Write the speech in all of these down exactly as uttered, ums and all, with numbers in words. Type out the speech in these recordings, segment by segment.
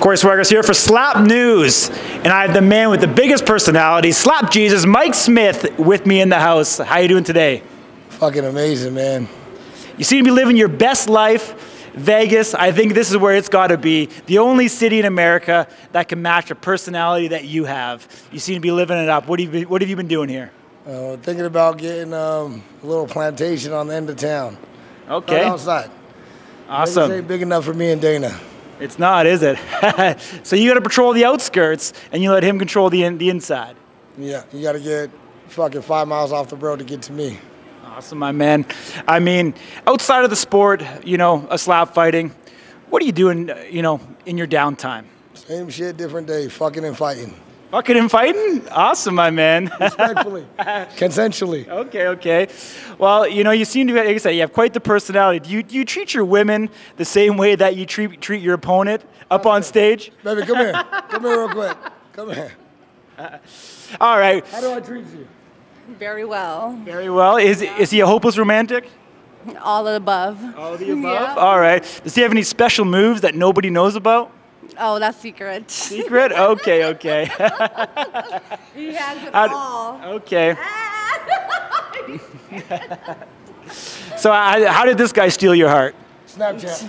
Corey Swaggers here for Slap News, and I have the man with the biggest personality, Slap Jesus, Mike Smith, with me in the house. How you doing today? Fucking amazing, man. You seem to be living your best life. Vegas, I think this is where it's got to be. The only city in America that can match a personality that you have. You seem to be living it up. What have you been, what have you been doing here? Uh, thinking about getting um, a little plantation on the end of town. Okay. Right outside. Awesome. Vegas ain't big enough for me and Dana. It's not, is it? So you got to patrol the outskirts, and you let him control the in, the inside. Yeah, you got to get fucking five miles off the road to get to me. Awesome, my man. I mean, outside of the sport, you know, a slap fighting, what are you doing, you know, in your downtime? Same shit, different day, fucking and fighting. Fucking and fighting? Awesome, my man. Respectfully. Consensually. Okay, okay. Well, you know, you seem to be, like I said, you have quite the personality. Do you, do you treat your women the same way that you treat, treat your opponent up on stage? Baby, come here. Come here real quick. Come here. Uh, all right. How do I treat you? Very well. Very well. Is, yeah. is he a hopeless romantic? All of the above. All of the above? Yeah. All right. Does he have any special moves that nobody knows about? Oh, that's secret. Secret? Okay, okay. He has it I'd, all. Okay. So I, how did this guy steal your heart? Snapchat.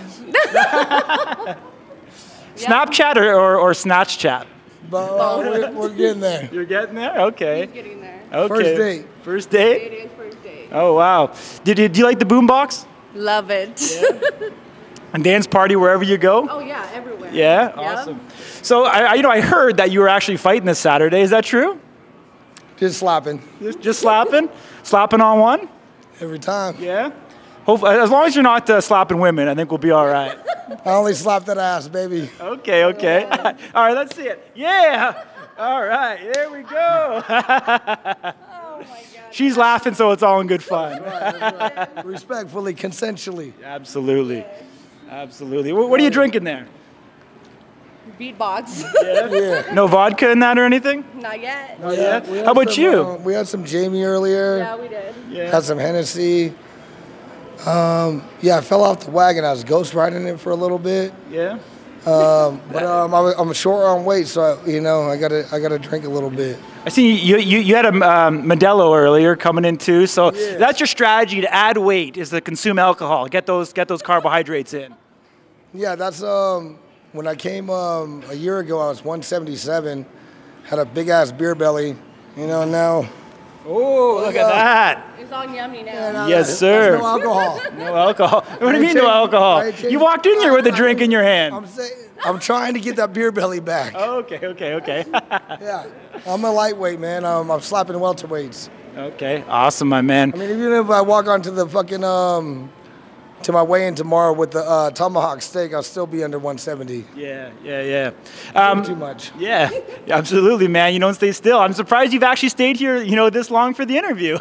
Snapchat or, or, or Snapchat? But, uh, we're, we're getting there. You're getting there? Okay. He's getting there. Okay. First date. First date? It is first date. Oh, wow. Did you, do you like the boombox? Love it. Yeah. And dance party wherever you go? Oh, yeah, everywhere. Yeah? Yep. Awesome. So, I, I, you know, I heard that you were actually fighting this Saturday. Is that true? Just slapping. Just, just slapping? Slapping on one? Every time. Yeah? Hopefully, as long as you're not uh, slapping women, I think we'll be all right. I only slapped that ass, baby. Okay, okay. Yeah. All right, let's see it. Yeah! All right, here we go. Oh, my God. She's laughing, so it's all in good fun. That's right, that's right. Respectfully, consensually. Absolutely. Yeah. Absolutely. What are you drinking there? Beatbox. Yeah. Yeah. No vodka in that or anything? Not yet. Not yet. Yeah. How about some, you? Uh, we had some Jamie earlier. Yeah, we did. Yeah. Had some Hennessy. Um, yeah, I fell off the wagon. I was ghost riding it for a little bit. Yeah. Um, but um, I, I'm short on weight, so I, you know I gotta I gotta drink a little bit. I see you you, you had a um, Modelo earlier coming in too, so yeah. That's your strategy to add weight is to consume alcohol, get those get those carbohydrates in. Yeah, that's um when I came um, a year ago I was one seventy-seven, had a big ass beer belly, you know now. Oh, look at that. It's all yummy now. Yeah, no, yes, sir. No alcohol. No alcohol. What do you mean no alcohol? You walked in here with a drink in your hand. I'm saying, I'm trying to get that beer belly back. Oh, okay, okay, okay. Yeah, I'm a lightweight, man. Um, I'm slapping welterweights. Okay, awesome, my man. I mean, even if I walk onto the fucking, um, to my weigh-in tomorrow with the uh, tomahawk steak, I'll still be under one seventy. Yeah, yeah, yeah. Um, too much. Yeah, absolutely, man. You don't stay still. I'm surprised you've actually stayed here, you know, this long for the interview.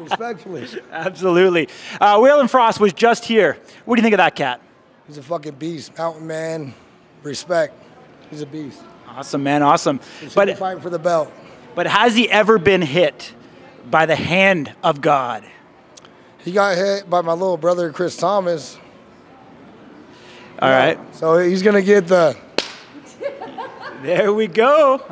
Respectfully. Absolutely. Uh, Waylon Frost was just here. What do you think of that cat? He's a fucking beast, mountain man. Respect. He's a beast. Awesome, man. Awesome. He's fighting for the belt. But has he ever been hit by the hand of God? He got hit by my little brother, Chris Thomas. All yeah. right. So he's going to get the... There we go.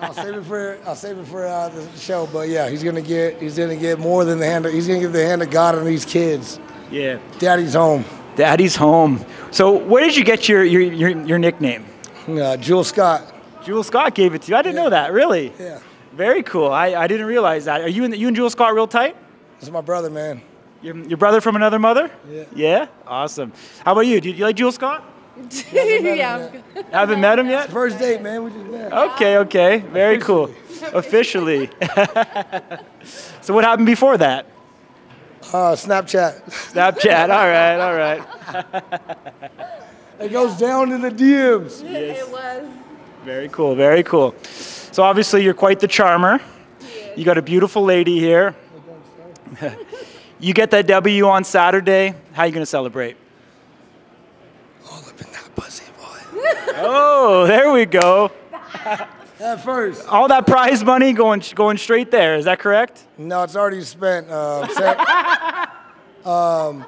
I'll save it for, I'll save it for uh, the show, but yeah, he's going to get he's gonna get more than the hand of... He's going to get the hand of God on these kids. Yeah. Daddy's home. Daddy's home. So where did you get your, your, your, your nickname? Uh, Jewel Scott. Jewel Scott gave it to you. I didn't yeah. know that, really. Yeah. Very cool. I, I didn't realize that. Are you, in the, you and Jewel Scott real tight? This is my brother, man. Your, your brother from another mother? Yeah. Yeah? Awesome. How about you? Do you like Jewel Scott? Yeah. Haven't met him yet? First date, man. We just met. Okay, okay. Very Officially. cool. Officially. So what happened before that? Uh, Snapchat. Snapchat. All right, all right. It goes down to the D Ms. Yes. It was. Very cool, very cool. So obviously you're quite the charmer. You got a beautiful lady here. You get that W on Saturday. How are you going to celebrate? All up in that pussy, boy. Oh, there we go. At first. All that prize money going going straight there. Is that correct? No, it's already spent. Uh, um,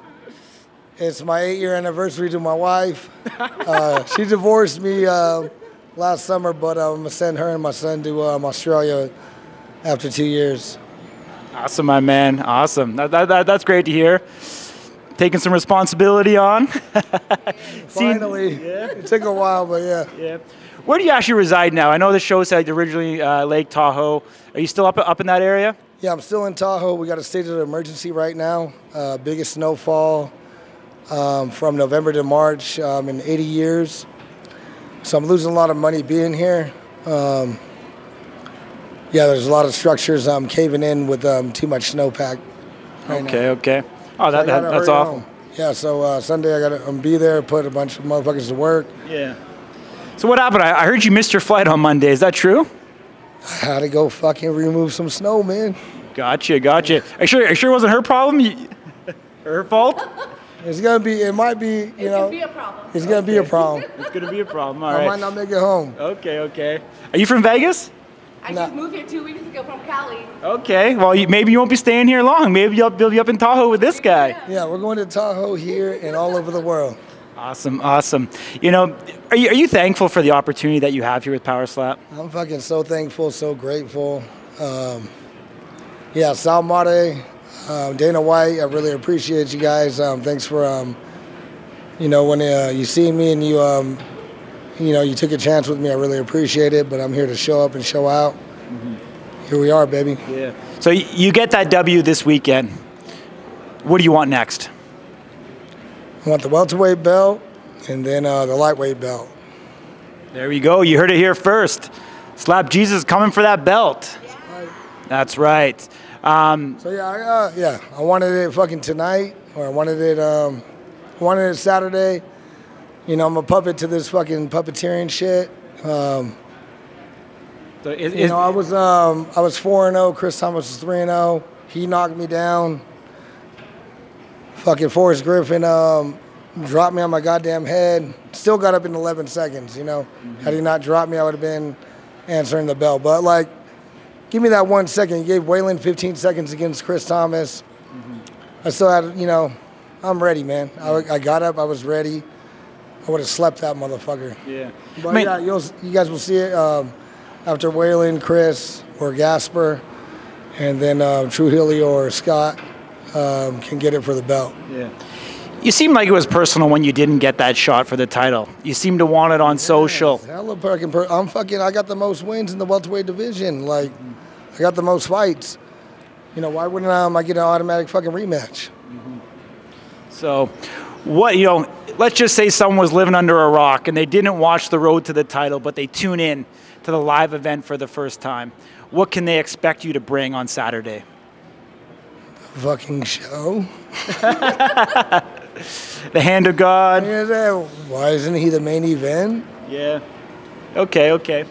It's my eight-year anniversary to my wife. Uh, she divorced me uh, last summer, but I'm going to send her and my son to um, Australia after two years. Awesome, my man. Awesome. That, that, that, that's great to hear. Taking some responsibility on. Finally. See, yeah. It took a while, but yeah. Yeah. Where do you actually reside now? I know the show said originally uh, Lake Tahoe. Are you still up, up in that area? Yeah, I'm still in Tahoe. We got a state of emergency right now. Uh, biggest snowfall um, from November to March um, in eighty years. So I'm losing a lot of money being here. Um, yeah, there's a lot of structures um, caving in with um, too much snowpack. Right okay, now. okay. Oh, that, so that, that's awful. Yeah, so uh, Sunday I got to um, be there, put a bunch of motherfuckers to work. Yeah. So what happened? I heard you missed your flight on Monday. Is that true? I had to go fucking remove some snow, man. Gotcha, gotcha. I sure, I sure wasn't her problem. Her fault. It's gonna be. It might be. You it's know. Gonna be a problem. It's okay. gonna be a problem. It's gonna be a problem. All right. I might not make it home. Okay, okay. Are you from Vegas? I no. just moved here two weeks ago from Cali. Okay. Well, you, maybe you won't be staying here long. Maybe you'll, you'll be up in Tahoe with this guy. Yeah. yeah, we're going to Tahoe here and all over the world. Awesome, awesome. You know, are you, are you thankful for the opportunity that you have here with Power Slap? I'm fucking so thankful, so grateful. Um, yeah, Sal Mate, um, Dana White, I really appreciate you guys. Um, thanks for, um, you know, when uh, you see me and you, um, you know, you took a chance with me, I really appreciate it, but I'm here to show up and show out. Mm-hmm. Here we are, baby. Yeah. So you get that W this weekend. What do you want next? I want the welterweight belt and then uh, the lightweight belt. There you go. You heard it here first. Slap Jesus coming for that belt. Yeah. That's right. Um, so yeah, I, uh, yeah, I wanted it fucking tonight, or I wanted it, um, I wanted it Saturday. You know, I'm a puppet to this fucking puppeteering shit. Um, so is, you is, know, I was um, I was four and zero. Chris Thomas was three and zero. He knocked me down. Fucking Forrest Griffin um, dropped me on my goddamn head. Still got up in eleven seconds, you know. Mm-hmm. Had he not dropped me, I would have been answering the bell. But, like, give me that one second. You gave Waylon fifteen seconds against Chris Thomas. Mm-hmm. I still had, you know, I'm ready, man. Mm-hmm. I, I got up. I was ready. I would have slept that motherfucker. Yeah. But, I mean, yeah, you'll, you guys will see it um, after Waylon, Chris, or Gasper, and then uh, True Healy or Scott. Um, can get it for the belt. Yeah. You seemed like it was personal when you didn't get that shot for the title. You seemed to want it on yes, social. Hella fucking per I'm fucking. I got the most wins in the welterweight division. Like, I got the most fights. You know, why wouldn't um, I get an automatic fucking rematch? Mm-hmm. So, what you know? Let's just say someone was living under a rock and they didn't watch the road to the title, but they tune in to the live event for the first time. What can they expect you to bring on Saturday? Fucking show. The hand of God. Why isn't he the main event? Yeah. Okay, okay.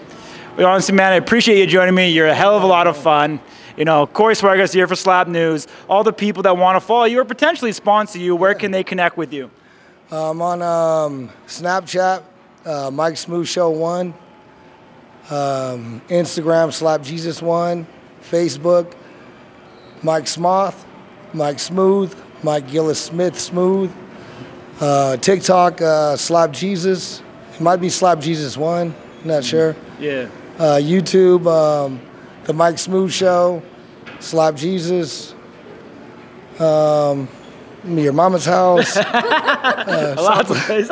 Well, honestly, man, I appreciate you joining me. You're a hell of a lot of fun. You know, Corey Swargas here for Slap News. All the people that want to follow you or potentially sponsor you, where yeah. can they connect with you? I'm um, on um, Snapchat, uh, Mike Smooth Show one, um, Instagram, Slap Jesus one, Facebook, Mike Smoth. Mike Smooth, Mike Gillis Smith Smooth, uh, TikTok, uh, Slap Jesus. It might be Slap Jesus One. Not sure. Yeah. Uh, YouTube, um, the Mike Smooth Show, Slap Jesus. Um, Your Mama's House. uh, Lots of places.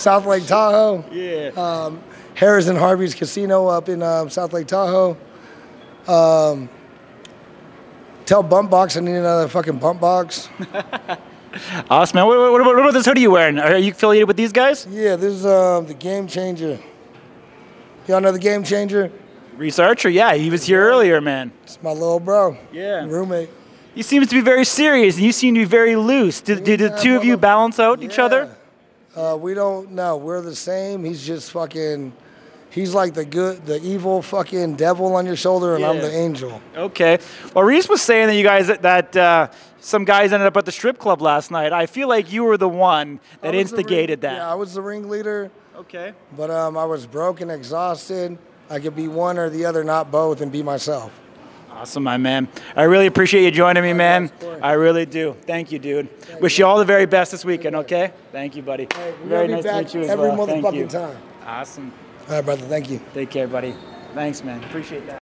South Lake Tahoe. Yeah. Um, Harris and Harvey's Casino up in um, South Lake Tahoe. Um, Tell Bump Box I need another fucking Bump Box. Awesome, man. What, what, what, what about this hoodie you wearing? Are you affiliated with these guys? Yeah, this is uh, the Game Changer. Y'all know the Game Changer? Researcher, yeah. He was here earlier, man. It's my little bro. Yeah. Roommate. He seems to be very serious, and you seem to be very loose. Do, yeah, do the two of you balance out yeah. each other? Uh, we don't know. We're the same. He's just fucking... He's like the good, the evil fucking devil on your shoulder, and yeah. I'm the angel. Okay. Well, Reese was saying that you guys, that uh, some guys ended up at the strip club last night. I feel like you were the one that instigated that. Yeah, I was the ringleader. Okay. But um, I was broke and exhausted. I could be one or the other, not both, and be myself. Awesome, my man. I really appreciate you joining me, man. I really do. Thank you, dude. Thank Wish you all the very best this weekend, okay? Thank you, buddy. Hey, very nice to meet you as every well. Every motherfucking time. Awesome. All right, brother. Thank you. Take care, buddy. Thanks, man. Appreciate that.